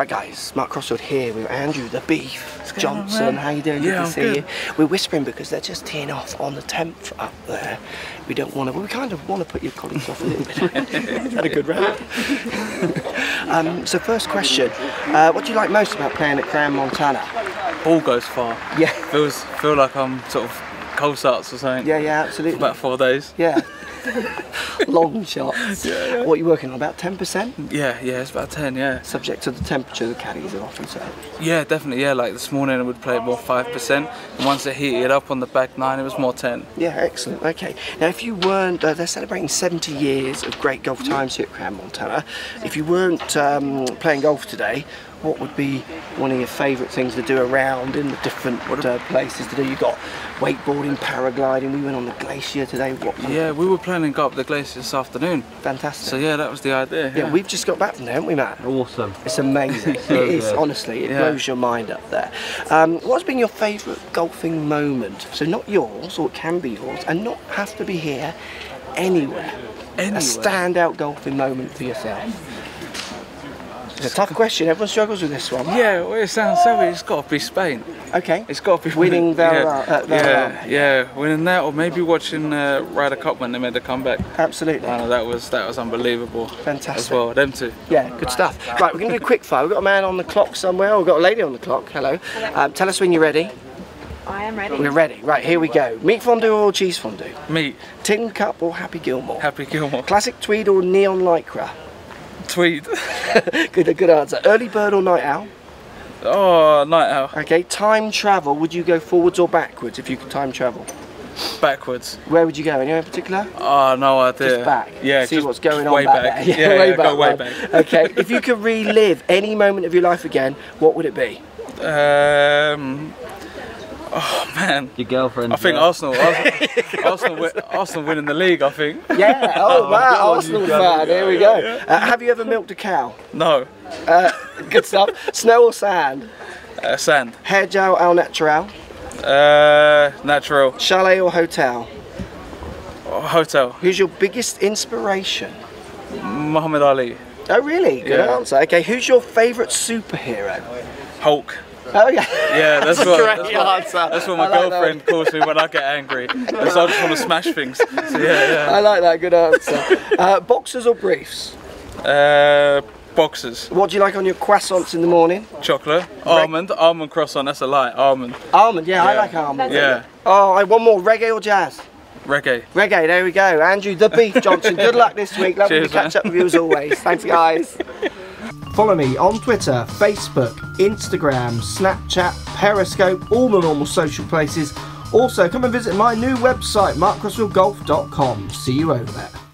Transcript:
Right guys, Mark Crossfield here with Andrew the Beef Johnson. On, how you doing? Yeah, good to see you. We're whispering because they're just teeing off on the 10th up there. We don't want to, well, we kind of want to put your colleagues off a little bit. Had a good round. So first question, what do you like most about playing at Crans Montana? Ball goes far. Yeah. Feel like I'm sort of cold starts or something. Yeah, yeah, absolutely. For about 4 days. Yeah. Long shots. Yeah. What are you working on, about 10%? Yeah, yeah, it's about 10, yeah. Subject to the temperature the caddies are often saying. Yeah, definitely, yeah. Like this morning I would play more 5%, and once it heated up on the back nine it was more 10. Yeah, excellent, okay. Now if you weren't, they're celebrating 70 years of great golf times here at Crans Montana. If you weren't playing golf today, what would be one of your favourite things to do around in the different places to do? You've got wakeboarding, paragliding, we went on the glacier today. Yeah, we were planning to go up the glacier this afternoon. Fantastic. So yeah, that was the idea. Yeah, we've just got back from there, haven't we, Matt? Awesome. It's amazing. It is, honestly, it blows your mind up there. What's been your favourite golfing moment? So not yours, or it can be yours, and not have to be here, anywhere. Anywhere. A standout golfing moment for yourself. It's a tough question, everyone struggles with this one. Yeah, well, it sounds so weird. It's got to be Spain. Okay. It's got to be winning there. Yeah, winning that, or maybe watching Ryder Cup when they made the comeback. Absolutely. Wow, that was unbelievable. Fantastic. As well, them two. Yeah, good stuff. Right, we're going to do a quick fire. We've got a man on the clock somewhere, or we've got a lady on the clock. Hello. Tell us when you're ready. I am ready. We're ready. Right, here we go. Meat fondue or cheese fondue? Meat. Tin Cup or Happy Gilmore? Happy Gilmore. Classic tweed or neon lycra? Tweed. good answer. Early bird or night owl? Oh, night owl. Okay, time travel. Would you go forwards or backwards if you could time travel? Backwards. Where would you go? Anywhere in particular? Oh, no idea. Just back. Yeah. See what's going on back there. Yeah, way back. Okay, if you could relive any moment of your life again, what would it be? Oh man, your girlfriend. I think Arsenal winning the league. I think. Yeah. Oh wow, Arsenal fan. Here we go. Have you ever milked a cow? No. Good stuff. Snow or sand? Sand. Hair gel al natural? Natural. Chalet or hotel? Hotel. Who's your biggest inspiration? Muhammad Ali. Oh really? Good answer. Okay. Who's your favourite superhero? Hulk. Oh yeah, yeah, that's what my girlfriend calls me when I get angry. Because I just want to smash things. So, yeah, yeah. I like that. Good answer. Boxers or briefs? Boxers. What do you like on your croissants in the morning? Chocolate, almond croissant. That's a lie. Almond. Almond. Yeah, yeah. I like almond. Yeah. Oh, one more. Reggae or jazz? Reggae. Reggae. There we go. Andrew the Beef Johnson. Good luck this week. Lovely to catch up with you as always. Thanks, guys. Follow me on Twitter, Facebook, Instagram, Snapchat, Periscope, all the normal social places. Also, come and visit my new website, markcrossfieldgolf.com. See you over there.